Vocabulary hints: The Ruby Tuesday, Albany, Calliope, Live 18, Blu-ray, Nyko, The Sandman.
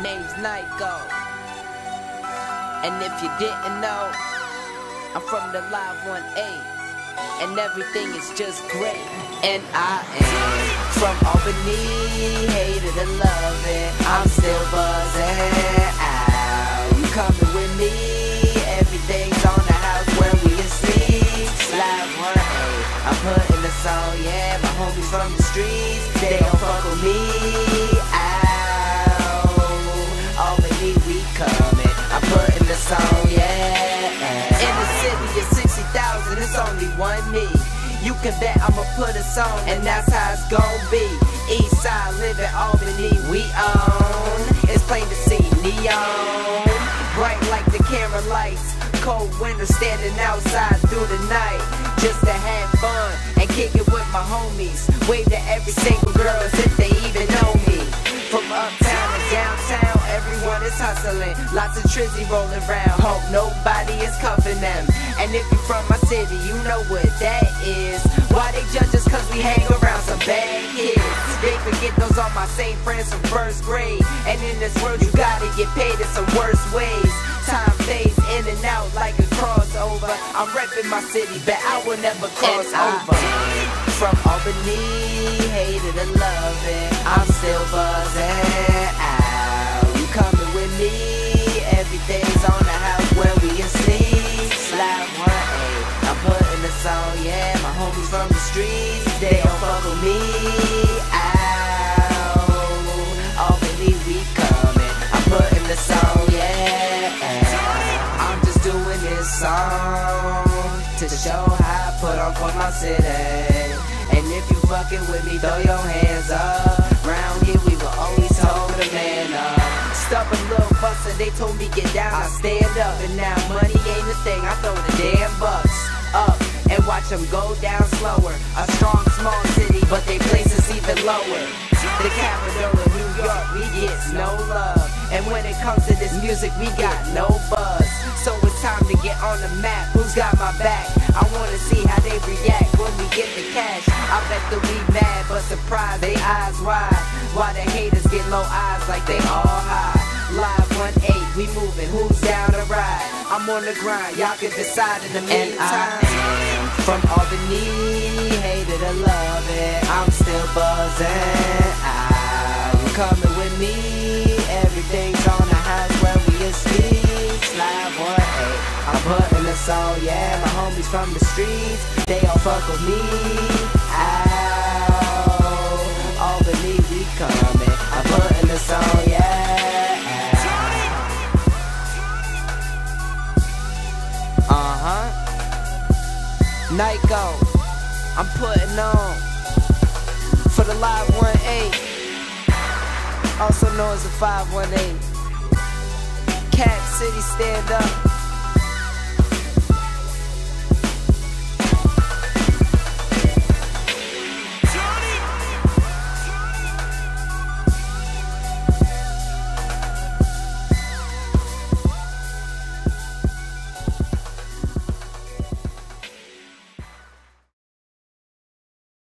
name's Nyko. And if you didn't know, I'm from the Live 18, and everything is just great. And I am from Albany, hated and loved it. I'm still buzzing out. You coming with me? Everything's on the house when we asleep. Live 18, I'm putting this on, yeah. My homies from the streets, they don't fuck with me. It's only one me. You can bet I'ma put a song, and that's how it's gon' be. Eastside, living Albany, we own. It's plain to see neon, bright like the camera lights. Cold winter, standing outside through the night, just to have fun and kick it with my homies. Wave to every single girl as if they even know me. From uptown to downtown, everyone is hustling. Lots of trizzy rolling round. Hope nobody is cuffing them. And if you're from my city, you know what that is. Why they judge us? Cause we hang around some bad kids. They forget those are my same friends from first grade. And in this world, you gotta get paid in some worse ways. Time fades in and out like a crossover. I'm repping my city, but I will never cross over. From Albany, hated and loved it. I'm still buzzing out. You coming with me? Everything's on the house when we asleep. I'm putting this on, yeah. My homies from the streets, they don't fuck with me. Ow, Albany, we coming. I'm putting this on, yeah. I'm just doing this song to show how I put on for my city. And if you fucking with me, throw your hands up. Round here, we will always hold a man up. Stubborn little buster, they told me get down, I stand up. And now money ain't a thing, I throw the damn bucks up and watch them go down slower. A strong, small city, but they place us even lower. The capital of New York, we get no love. And when it comes to this music, we got no buzz. So it's time to get on the map, who's got my back? I wanna see how they react when we get the cash. I bet they'll be mad, but surprised, they eyes wide. Why the haters get low eyes like they all high? Live 18, we moving, who's down to ride? I'm on the grind, y'all can decide in the meantime. And I am from Albany, hated or love it. I'm still buzzing out. Coming with me, everything's on the highs when we asleep. Live 18, I'm putting this on, yeah. My homies from the streets, they all fuck with me. Ow, Albany, we coming. I'm putting this on, yeah. Nyko, I'm putting on for the Live 18, also known as the 518. Cap City, stand up.